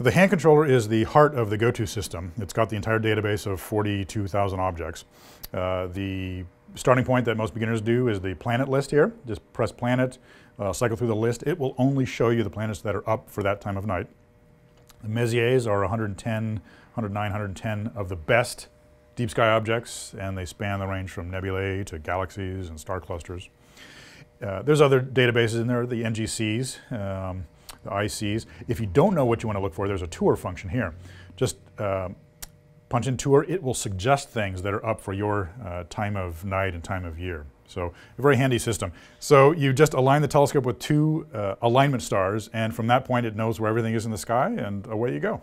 The hand controller is the heart of the GoTo system. It's got the entire database of 42,000 objects. The starting point that most beginners do is the planet list here. Just press planet, cycle through the list. It will only show you the planets that are up for that time of night. The Messiers are 109, 110 of the best deep sky objects, and they span the range from nebulae to galaxies and star clusters. There's other databases in there, the NGCs, the ICs. If you don't know what you want to look for, there's a tour function here. Just punch in tour. It will suggest things that are up for your time of night and time of year. So a very handy system. So you just align the telescope with two alignment stars, and from that point it knows where everything is in the sky, and away you go.